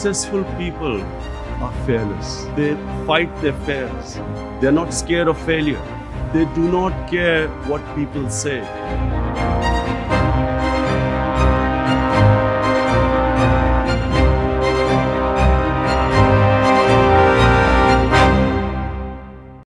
successful people are fearless. They fight their fears. They're not scared of failure. They do not care what people say.